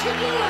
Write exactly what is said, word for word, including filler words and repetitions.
Portuguese.